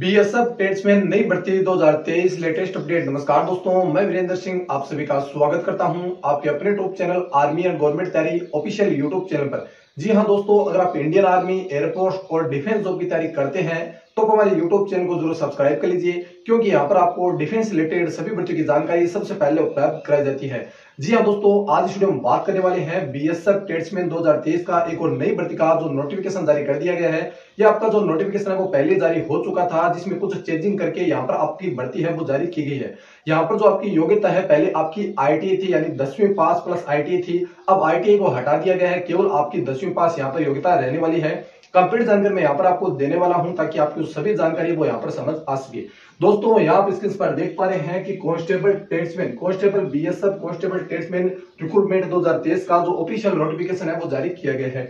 BSF टेट्स में नई भर्ती 2023 लेटेस्ट अपडेट। नमस्कार दोस्तों, मैं वीरेंद्र सिंह आप सभी का स्वागत करता हूं आपके अपने YouTube channel army and government तैयारी ऑफिशियल यूट्यूब चैनल पर। जी हां दोस्तों, अगर आप इंडियन आर्मी, एयरफोर्स और डिफेंस जॉब की तैयारी करते हैं तो हमारे यूट्यूब चैनल को जरूर सब्सक्राइब कर लीजिए, क्योंकि यहाँ पर आपको डिफेंस रिलेटेड सभी भर्तियों की जानकारी सबसे पहले उपलब्ध कराई जाती है। जी हाँ दोस्तों, आज इस वीडियो में बात करने वाले हैं BSF टेट्स में 2023 का एक और नई भर्ती का जो नोटिफिकेशन जारी कर दिया गया है। ये आपका जो नोटिफिकेशन है वो पहले जारी हो चुका था, जिसमें कुछ चेंजिंग करके यहाँ पर आपकी भर्ती है वो जारी की गई है। यहाँ पर जो आपकी योग्यता है, पहले आपकी ITI थी, यानी 10वीं पास प्लस ITI थी। अब ITI को हटा दिया गया है, केवल आपकी 10वीं पास यहाँ पर योग्यता रहने वाली है। कंप्लीट जानकारी मैं यहाँ पर आपको देने वाला हूँ ताकि आपको सभी जानकारी वो यहाँ पर समझ आ सके। दोस्तों यहाँ आप स्क्रीन पर देख पा रहे हैं कि constable tradesman, constable BSF constable tradesman recruitment 2023 का जो ऑफिशियल नोटिफिकेशन है वो जारी किया गया है।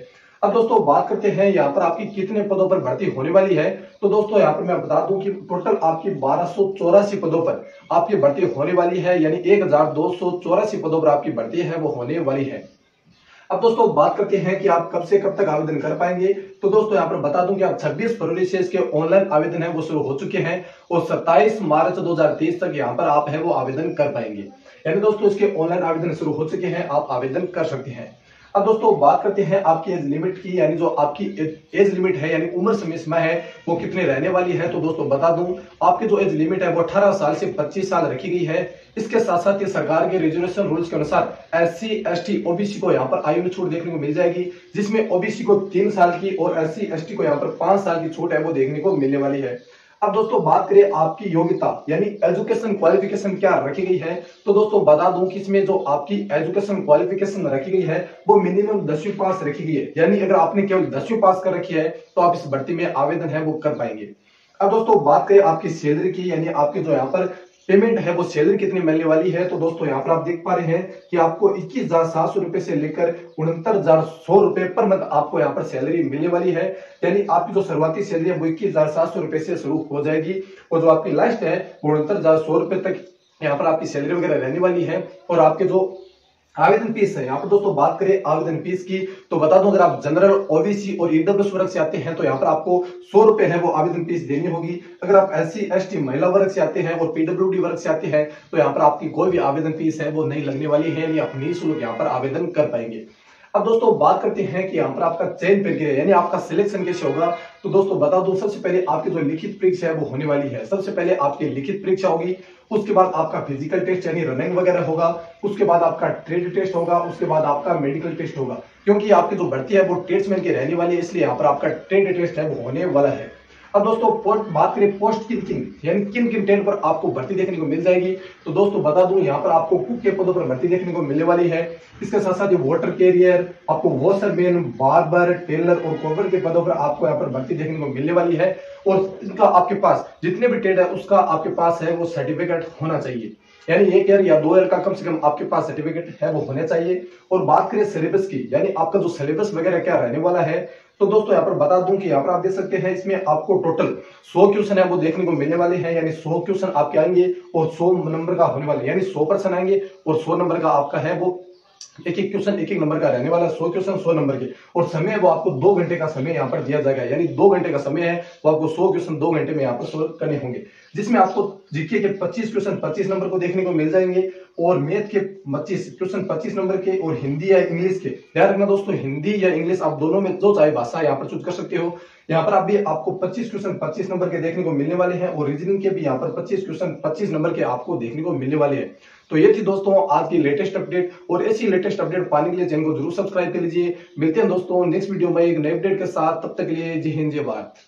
अब दोस्तों बात करते हैं यहाँ पर आपकी कितने पदों पर भर्ती होने वाली है। तो दोस्तों यहाँ पर मैं बता दूं कि टोटल आपकी 1284 पदों पर आपकी भर्ती होने वाली है, यानी 1284 पदों पर आपकी भर्ती है वो होने वाली है। अब दोस्तों बात करते हैं कि आप कब से कब तक आवेदन कर पाएंगे। तो दोस्तों यहाँ पर बता दूं कि आप 26 फरवरी से इसके ऑनलाइन आवेदन है वो शुरू हो चुके हैं और 27 मार्च 2023 तक यहाँ पर आप है वो आवेदन कर पाएंगे, यानी दोस्तों इसके ऑनलाइन आवेदन शुरू हो चुके हैं, आप आवेदन कर सकते हैं। अब दोस्तों बात करते हैं आपकी एज लिमिट की, यानी जो आपकी एज लिमिट है, यानी उम्र सीमा है वो कितनी रहने वाली है। तो दोस्तों बता दूं आपकी जो एज लिमिट है वो 18 साल से 25 साल रखी गई है। इसके साथ साथ ये सरकार के रिजर्वेशन रूल्स के अनुसार SC, ST, OBC को यहाँ पर आयु में छूट देखने को मिल जाएगी, जिसमें OBC को 3 साल की और SC, ST को यहाँ पर 5 साल की छूट है वो देखने को मिलने वाली है। अब दोस्तों बात करें आपकी योग्यता, यानी एजुकेशन क्वालिफिकेशन क्या रखी गई है। तो दोस्तों बता दूं कि इसमें जो आपकी एजुकेशन क्वालिफिकेशन रखी गई है वो मिनिमम 10वीं पास रखी गई है, यानी अगर आपने केवल 10वीं पास कर रखी है तो आप इस भर्ती में आवेदन है वो कर पाएंगे। अब दोस्तों बात करें आपकी सैलरी की, यानी आपके जो यहाँ पर पेमेंट है वो सैलरी कितनी मिलने वाली है। तो दोस्तों यहाँ पर आप देख पा रहे हैं कि आपको 21,700 रुपए से लेकर 69,100 रुपए पर मंथ आपको यहाँ पर सैलरी मिलने वाली है, यानी आपकी जो शुरुआती सैलरी है वो 21,700 रुपए से शुरू हो जाएगी और जो आपकी लास्ट है 69,100 रुपए तक यहाँ पर आपकी सैलरी वगैरह रहने वाली है। और आपके जो आवेदन फीस है, यहाँ पर दोस्तों बात करें आवेदन फीस की, तो बता दूं अगर आप जनरल, OBC और EWS वर्ग से आते हैं तो यहाँ पर आपको 100 रुपए है वो आवेदन फीस देनी होगी। अगर आप SC, ST महिला वर्ग से आते हैं और PWD वर्ग से आते हैं तो यहाँ पर आपकी कोई भी आवेदन फीस है वो नहीं लगने वाली है, यानी आप निःशुल्क यहाँ पर आवेदन कर पाएंगे। अब दोस्तों बात करते हैं कि यहाँ पर आपका चयन प्रक्रिया, यानी आपका सिलेक्शन कैसे होगा। तो दोस्तों बता दूं सबसे पहले आपकी जो लिखित परीक्षा है वो होने वाली है। सबसे पहले आपकी लिखित परीक्षा होगी, उसके बाद आपका फिजिकल टेस्ट यानी रनिंग वगैरह होगा, उसके बाद आपका ट्रेड टेस्ट होगा, उसके बाद आपका मेडिकल टेस्ट होगा। क्योंकि आपकी जो भर्ती है वो टेट्समैन की रहने वाली है, इसलिए यहाँ पर आपका ट्रेड टेस्ट है वो होने वाला है। अब दोस्तों बात करें पोस्ट किन, यानी किन टेट पर आपको भर्ती देखने को मिल जाएगी। तो दोस्तों बता दूं यहाँ पर आपको कुक के पदों पर भर्ती देखने को मिलने वाली है। इसके साथ साथ ये वाटर कैरियर, आपको वॉशरमैन, बार्बर, टेलर और कोबर के पदों पर आपको यहाँ पर भर्ती देखने को मिलने वाली है। और इनका आपके पास जितने भी टेट है उसका आपके पास है वो सर्टिफिकेट होना चाहिए, यानी 1 ईयर या 2 ईयर का कम से कम आपके पास सर्टिफिकेट है वो होने चाहिए। और बात करें सिलेबस की, यानी आपका जो सिलेबस वगैरह क्या रहने वाला है। तो दोस्तों यहाँ पर बता दूं कि यहाँ पर आप देख सकते हैं इसमें आपको टोटल 100 क्वेश्चन है वो देखने को मिलने वाले हैं, यानी 100 क्वेश्चन आपके आएंगे और 100 नंबर का होने वाले, यानी 100% आएंगे और 100 नंबर का आपका है वो एक क्वेश्चन एक नंबर का रहने वाला है। 100 क्वेश्चन 100 नंबर के। और समय वो आपको 2 घंटे का समय यहाँ पर दिया जाएगा, यानी 2 घंटे का समय है वो आपको 100 क्वेश्चन 2 घंटे में यहाँ पर सोल्व करने होंगे, जिसमें आपको जीके के 25 क्वेश्चन 25 नंबर को देखने को मिल जाएंगे और मैथ के 25 क्वेश्चन 25 नंबर के और हिंदी या इंग्लिश के। ध्यान रखना दोस्तों, हिंदी या इंग्लिश आप दोनों में जो चाहे भाषा यहाँ पर चूज कर सकते हो। यहाँ पर अभी आपको 25 क्वेश्चन 25 नंबर के देखने को मिलने वाले हैं और रीजनिंग के भी यहाँ पर 25 क्वेश्चन 25 नंबर के आपको देखने को मिलने वाले हैं। तो ये थी दोस्तों आज की लेटेस्ट अपडेट, और ऐसी लेटेस्ट अपडेट पाने के लिए चैनल को जरूर सब्सक्राइब कर लीजिए। मिलते हैं दोस्तों नेक्स्ट वीडियो में एक नए अपडेट के साथ, तब तक के लिए जय हिंद, जय भारत।